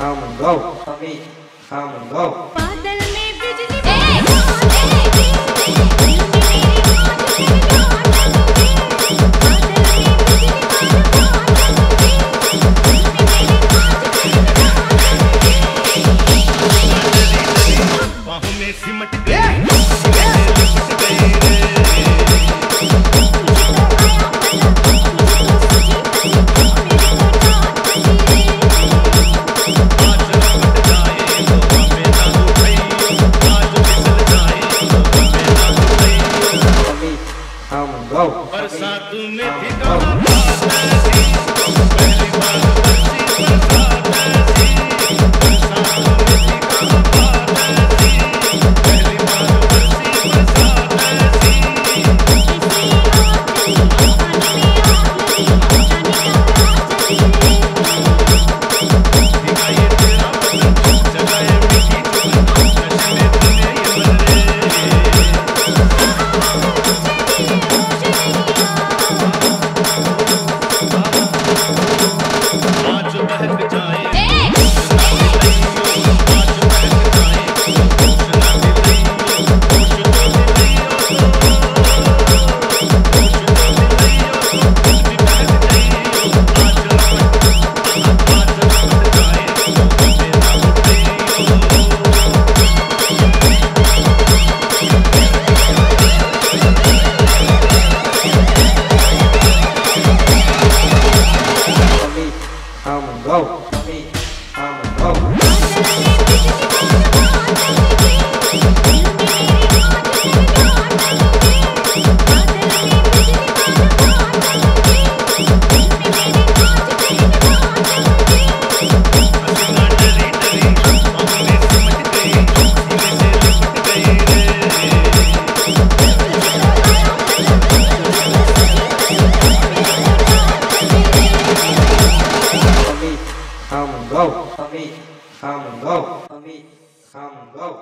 हम गौ हमें हम गौ बादल में बिजली बाहों में सिमट बरसात में भिगा हम गौ